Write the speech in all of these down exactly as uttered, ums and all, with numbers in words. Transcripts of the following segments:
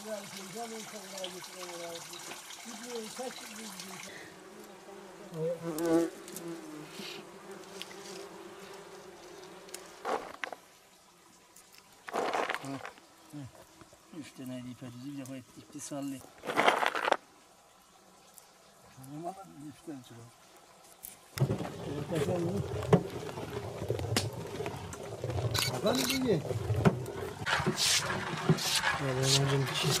Üç tane ip açıcı bir koy, ipti sallı. Tamam mı? İpten çıkar. Tekrar mı? Adam gibi. Adam gibi bir şey.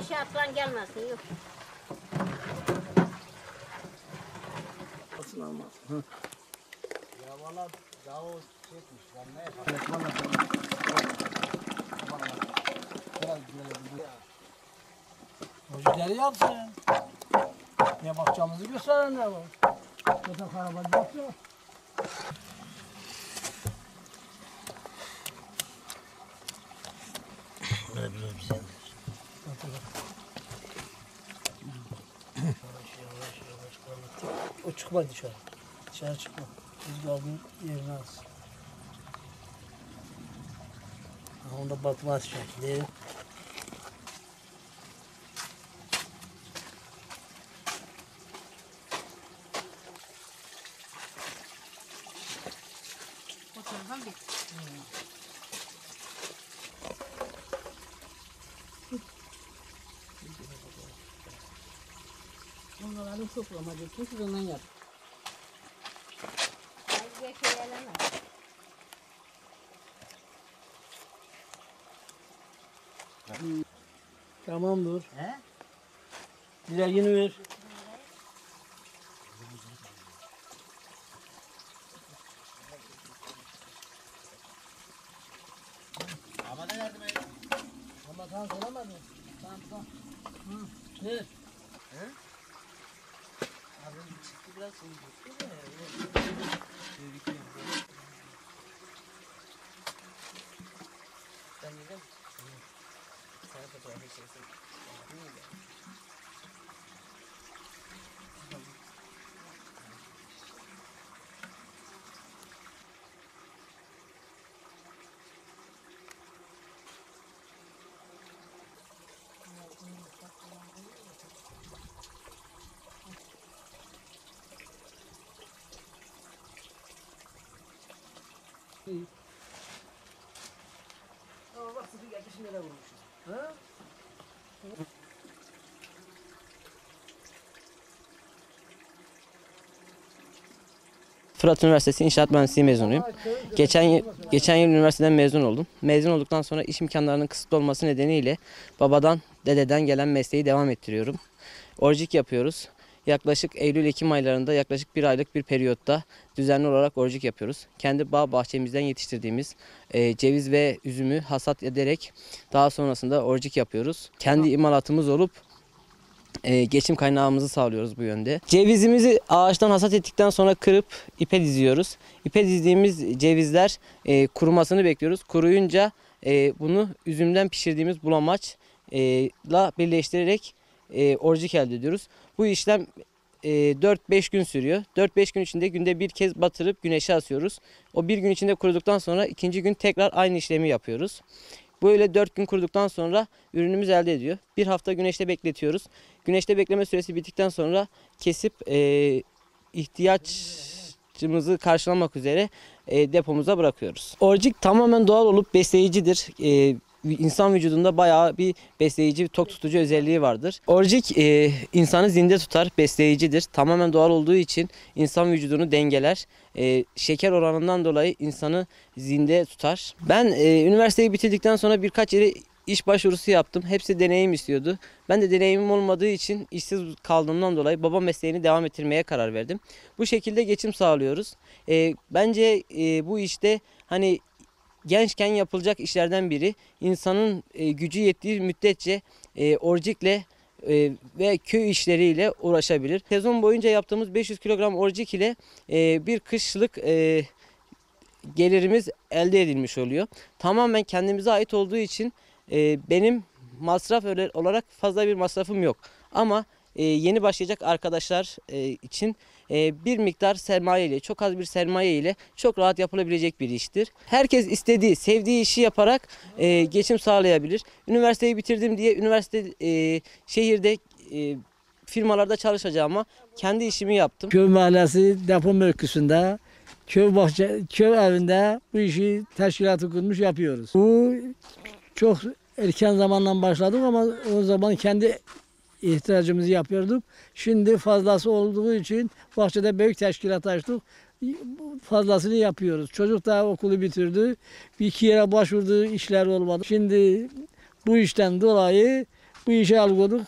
Aşağı atlan gelmesin, yok. Atın almaz. Ya valla daha o çekmiş. Ben ne yapayım? Hocaları yapsın. Ne bakacağımızı gösteren ne var? Zaten karabacı bakıyor. Böyle biraz güzeldir. Yavaş yavaş yavaş kalmak. O çıkma dışarı. Dışarı çıkma. Biz aldığın yerine alsın. Onda batmaz şekli. Onların toplamadı, kimse ondan yap. Hayır, bir şey elemez. Tamamdır. He? Dileğini ver. Ama ne verdi beyim? Ama sana soramadım. Tamam, tamam. Hı, ver. He? Abi çıktı biraz sonra. Ben gidelim. Ama bak sıfır geçişine de vurmuşuz. Ha? Fırat Üniversitesi İnşaat Mühendisliği mezunuyum. Geçen yıl, geçen yıl üniversiteden mezun oldum. Mezun olduktan sonra iş imkanlarının kısıtlı olması nedeniyle babadan, dededen gelen mesleği devam ettiriyorum. Orcik yapıyoruz. Yaklaşık Eylül-Ekim aylarında yaklaşık bir aylık bir periyotta düzenli olarak orcik yapıyoruz. Kendi bağ bahçemizden yetiştirdiğimiz e, ceviz ve üzümü hasat ederek daha sonrasında orcik yapıyoruz. Kendi imalatımız olup e, geçim kaynağımızı sağlıyoruz bu yönde. Cevizimizi ağaçtan hasat ettikten sonra kırıp ipe diziyoruz. İpe dizdiğimiz cevizler e, kurumasını bekliyoruz. Kuruyunca e, bunu üzümden pişirdiğimiz bulamaçla e, birleştirerek E, orcik elde ediyoruz. Bu işlem e, dört beş gün sürüyor. dört beş gün içinde günde bir kez batırıp güneşe asıyoruz. O bir gün içinde kuruduktan sonra ikinci gün tekrar aynı işlemi yapıyoruz. Böyle dört gün kuruduktan sonra ürünümüz elde ediyor. Bir hafta güneşte bekletiyoruz. Güneşte bekleme süresi bittikten sonra kesip e, ihtiyaçımızı karşılamak üzere e, depomuza bırakıyoruz. Orcik tamamen doğal olup besleyicidir. E, İnsan vücudunda bayağı bir besleyici, tok tutucu özelliği vardır. Orcik e, insanı zinde tutar, besleyicidir. Tamamen doğal olduğu için insan vücudunu dengeler. E, şeker oranından dolayı insanı zinde tutar. Ben e, üniversiteyi bitirdikten sonra birkaç yere iş başvurusu yaptım. Hepsi deneyim istiyordu. Ben de deneyimim olmadığı için işsiz kaldığımdan dolayı baba mesleğini devam ettirmeye karar verdim. Bu şekilde geçim sağlıyoruz. E, bence e, bu işte hani... Gençken yapılacak işlerden biri, insanın e, gücü yettiği müddetçe e, orcikle e, ve köy işleriyle uğraşabilir. Sezon boyunca yaptığımız beş yüz kilogram orcik ile e, bir kışlık e, gelirimiz elde edilmiş oluyor. Tamamen kendimize ait olduğu için e, benim masraf olarak fazla bir masrafım yok. Ama e, yeni başlayacak arkadaşlar e, için bir miktar sermaye ile, çok az bir sermaye ile çok rahat yapılabilecek bir iştir. Herkes istediği, sevdiği işi yaparak geçim sağlayabilir. Üniversiteyi bitirdim diye üniversite şehirde firmalarda çalışacağıma kendi işimi yaptım. Köy mahallesi depo mülküsünde, köy bahçe, köy evinde bu işi teşkilatı kurmuş yapıyoruz. Bu çok erken zamandan başladık ama o zaman kendi ihtiyacımızı yapıyorduk. Şimdi fazlası olduğu için bahçede büyük teşkilat açtık. Fazlasını yapıyoruz. Çocuk da okulu bitirdi. Bir iki yere başvurduğu işler olmadı. Şimdi bu işten dolayı bu işe algıladık.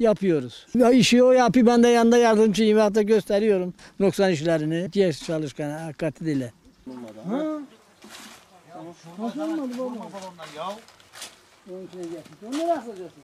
Yapıyoruz. İşi o yapıyor, ben de yanında yardımcıyım. Hatta gösteriyorum noksan işlerini. Genç çalışkan hakikatiyle. Ha? Nasıl olmadı baba? Onları asılıyorsun.